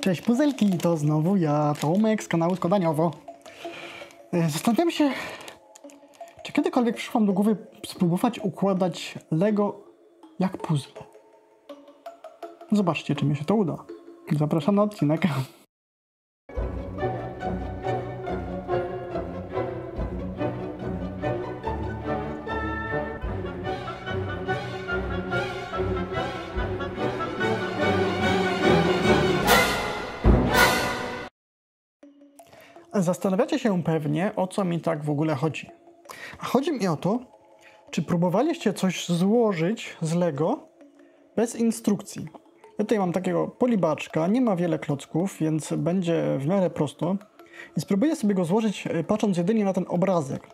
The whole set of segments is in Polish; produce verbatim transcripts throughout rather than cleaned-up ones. Cześć puzelki, to znowu ja, Tomek z kanału Składaniowo. Zastanawiam się, czy kiedykolwiek przyszło wam do głowy spróbować układać Lego jak puzzle. Zobaczcie, czy mi się to uda. Zapraszam na odcinek. Zastanawiacie się pewnie, o co mi tak w ogóle chodzi. A chodzi mi o to, czy próbowaliście coś złożyć z Lego bez instrukcji. Ja tutaj mam takiego polibaczka, nie ma wiele klocków, więc będzie w miarę prosto. I spróbuję sobie go złożyć, patrząc jedynie na ten obrazek.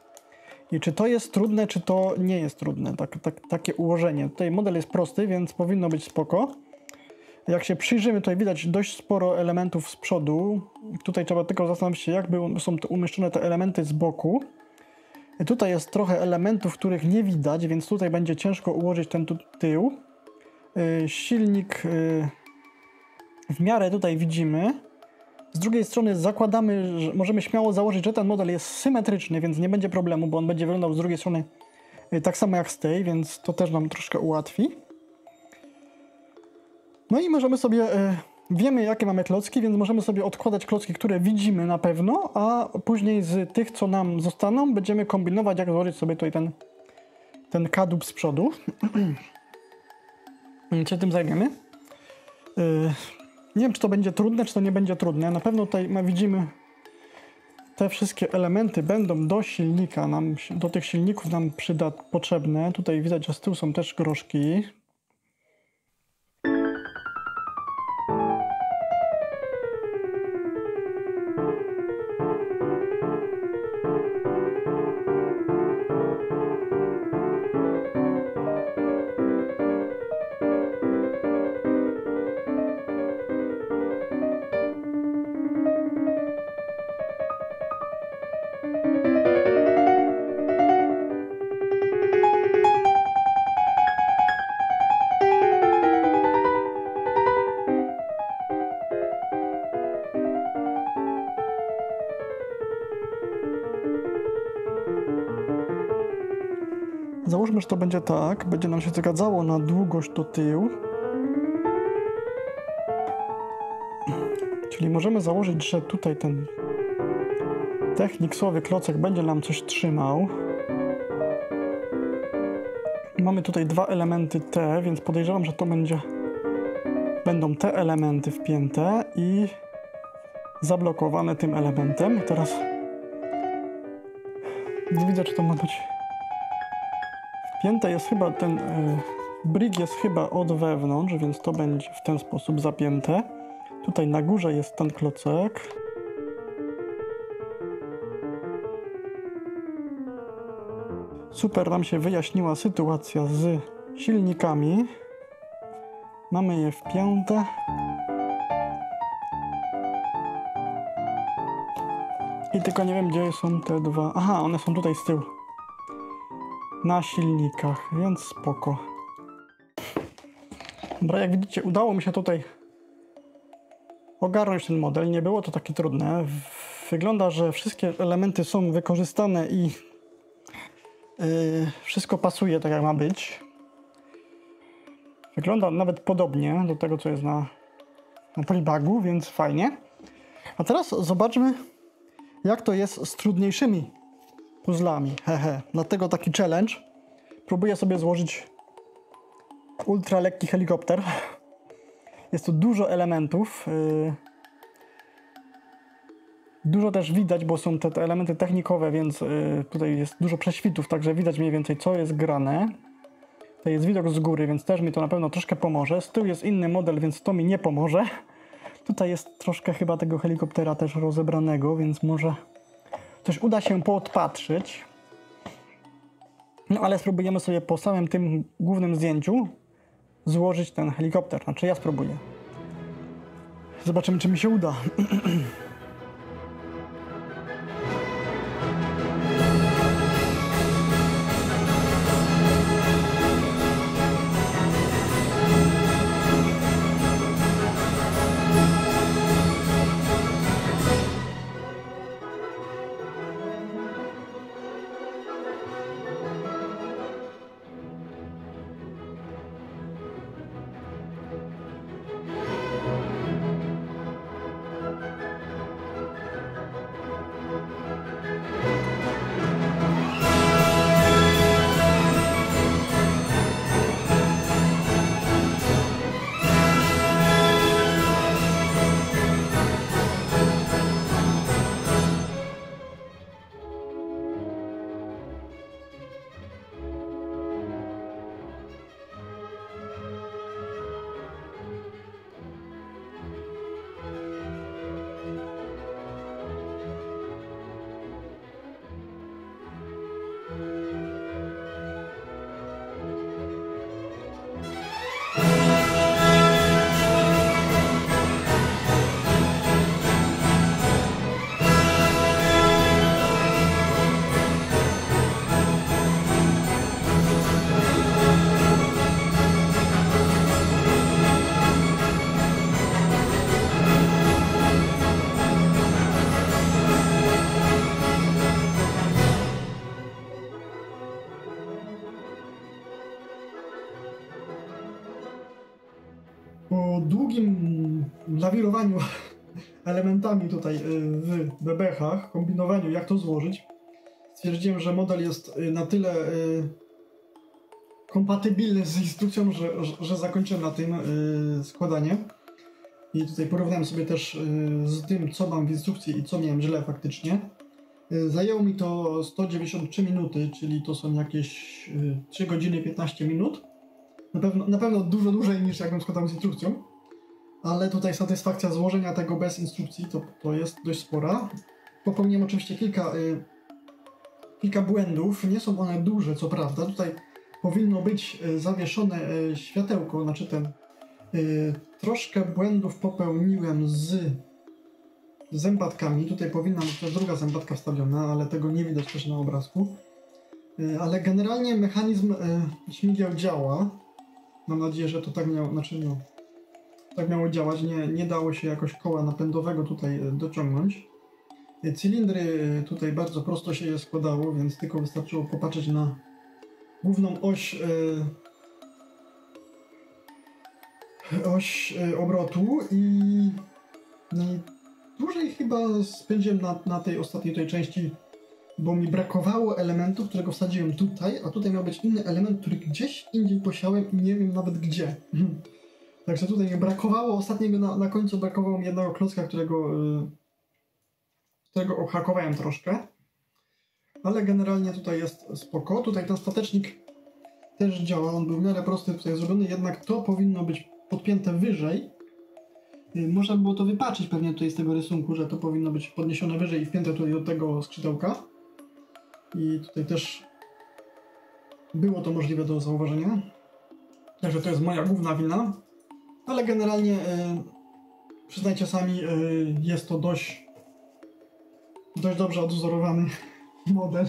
I czy to jest trudne, czy to nie jest trudne, tak, tak, takie ułożenie. Tutaj model jest prosty, więc powinno być spoko. Jak się przyjrzymy, tutaj widać dość sporo elementów z przodu. Tutaj trzeba tylko zastanowić się, jak są umieszczone te elementy z boku. Tutaj jest trochę elementów, których nie widać, więc tutaj będzie ciężko ułożyć ten tu tył. Silnik w miarę tutaj widzimy. Z drugiej strony zakładamy, że możemy śmiało założyć, że ten model jest symetryczny, więc nie będzie problemu, bo on będzie wyglądał z drugiej strony tak samo jak z tej, więc to też nam troszkę ułatwi. No i możemy sobie, wiemy jakie mamy klocki, więc możemy sobie odkładać klocki, które widzimy na pewno, a później z tych, co nam zostaną, będziemy kombinować, jak złożyć sobie tutaj ten, ten kadłub z przodu. Się tym zajmiemy. Nie wiem, czy to będzie trudne, czy to nie będzie trudne. Na pewno tutaj widzimy, te wszystkie elementy będą do silnika, nam, do tych silników nam przyda potrzebne. Tutaj widać, że z tyłu są też groszki. Załóżmy, że to będzie tak, będzie nam się zgadzało na długość do tyłu. Czyli możemy założyć, że tutaj ten techniksowy klocek będzie nam coś trzymał. Mamy tutaj dwa elementy T, więc podejrzewam, że to będzie, będą te elementy wpięte i zablokowane tym elementem. I teraz nie widzę, czy to ma być... Pięta jest chyba, ten y, brik jest chyba od wewnątrz, więc to będzie w ten sposób zapięte. Tutaj na górze jest ten klocek. Super nam się wyjaśniła sytuacja z silnikami. Mamy je wpięte. I tylko nie wiem, gdzie są te dwa. Aha, one są tutaj z tyłu. Na silnikach, więc spoko. Dobra, jak widzicie, udało mi się tutaj ogarnąć ten model. Nie było to takie trudne. Wygląda, że wszystkie elementy są wykorzystane i yy, wszystko pasuje tak, jak ma być. Wygląda nawet podobnie do tego, co jest na, na polibagu, więc fajnie. A teraz zobaczmy, jak to jest z trudniejszymi puzzlami, hehe. Dlatego taki challenge. Próbuję sobie złożyć ultra lekki helikopter. Jest tu dużo elementów. Dużo też widać, bo są te, te elementy technikowe, więc tutaj jest dużo prześwitów, także widać mniej więcej, co jest grane. Tutaj jest widok z góry, więc też mi to na pewno troszkę pomoże. Z tyłu jest inny model, więc to mi nie pomoże. Tutaj jest troszkę chyba tego helikoptera też rozebranego, więc może... coś uda się poodpatrzyć. No ale spróbujemy sobie po samym tym głównym zdjęciu złożyć ten helikopter. Znaczy ja spróbuję. Zobaczymy, czy mi się uda. długim nawirowaniu elementami tutaj w bebechach, kombinowaniu jak to złożyć, stwierdziłem, że model jest na tyle kompatybilny z instrukcją, że, że zakończę na tym składanie. I tutaj porównałem sobie też z tym, co mam w instrukcji i co miałem źle faktycznie. Zajęło mi to sto dziewięćdziesiąt trzy minuty, czyli to są jakieś trzy godziny piętnaście minut. Na pewno, na pewno dużo dłużej niż jakbym składał z instrukcją, ale tutaj satysfakcja złożenia tego bez instrukcji to, to jest dość spora. Popełniłem oczywiście kilka, y, kilka błędów, nie są one duże co prawda. Tutaj powinno być zawieszone światełko, znaczy ten... Y, troszkę błędów popełniłem z zębatkami, tutaj powinna być też druga zębatka wstawiona, ale tego nie widać też na obrazku. Ale generalnie mechanizm śmigieł działa. Mam nadzieję, że to tak miało, znaczy no, tak miało działać. Nie, nie dało się jakoś koła napędowego tutaj dociągnąć. Cylindry tutaj bardzo prosto się je składało, więc tylko wystarczyło popatrzeć na główną oś, oś obrotu i, i dłużej chyba spędziłem na, na tej ostatniej tej części, bo mi brakowało elementu, którego wsadziłem tutaj, a tutaj miał być inny element, który gdzieś indziej posiałem i nie wiem nawet gdzie. Także tutaj mi brakowało, ostatniego na, na końcu brakowało mi jednego klocka, którego, którego obhakowałem troszkę. Ale generalnie tutaj jest spoko. Tutaj ten statecznik też działa, on był w miarę prosty tutaj zrobiony, jednak to powinno być podpięte wyżej. Można było to wypaczyć pewnie tutaj z tego rysunku, że to powinno być podniesione wyżej i wpięte tutaj do tego skrzydełka. I tutaj też było to możliwe do zauważenia. Także to jest moja główna wina. Ale generalnie, yy, przyznajcie sami, yy, jest to dość, dość dobrze odwzorowany model.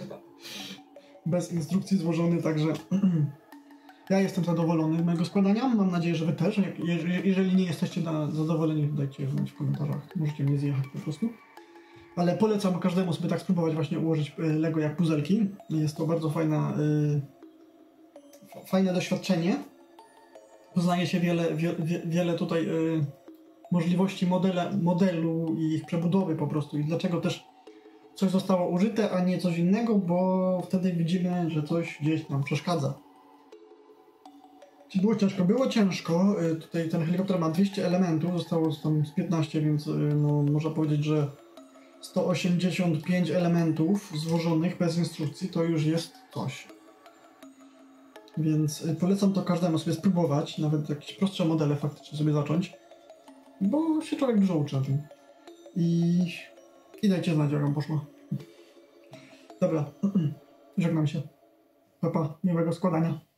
Bez instrukcji złożony, także ja jestem zadowolony z mojego składania. Mam nadzieję, że wy też. Jeżeli nie jesteście zadowoleni, dajcie znać w komentarzach. Możecie mnie zjechać po prostu. Ale polecam każdemu sobie tak spróbować właśnie ułożyć Lego jak puzelki. Jest to bardzo fajna, yy, fajne doświadczenie. Poznaje się wiele, wie, wiele tutaj yy, możliwości modele, modelu i ich przebudowy po prostu. I dlaczego też coś zostało użyte, a nie coś innego, bo wtedy widzimy, że coś gdzieś nam przeszkadza. Czy było ciężko? Było ciężko. Tutaj ten helikopter ma dwieście elementów, zostało tam z piętnaście, więc no, można powiedzieć, że sto osiemdziesiąt pięć elementów złożonych bez instrukcji to już jest coś. Więc polecam to każdemu sobie spróbować, nawet jakieś prostsze modele faktycznie sobie zacząć, bo się człowiek dużo uczy. I, I dajcie znać, jak wam poszło. Dobra, żegnam się. Pa, pa, miłego składania.